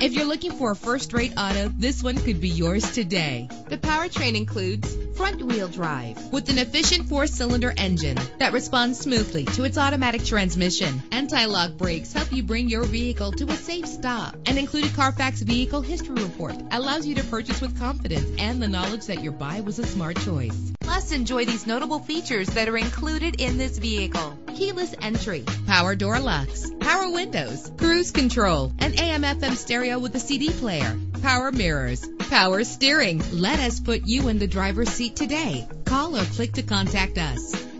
If you're looking for a first-rate auto, this one could be yours today. The powertrain includes front-wheel drive with an efficient 4-cylinder engine that responds smoothly to its automatic transmission. Anti-lock brakes help you bring your vehicle to a safe stop. An included Carfax Vehicle History Report allows you to purchase with confidence and the knowledge that your buy was a smart choice. Plus, enjoy these notable features that are included in this vehicle: keyless entry, power door locks, power windows, cruise control, an AM/FM stereo with a CD player, power mirrors, power steering. Let us put you in the driver's seat today. Call or click to contact us.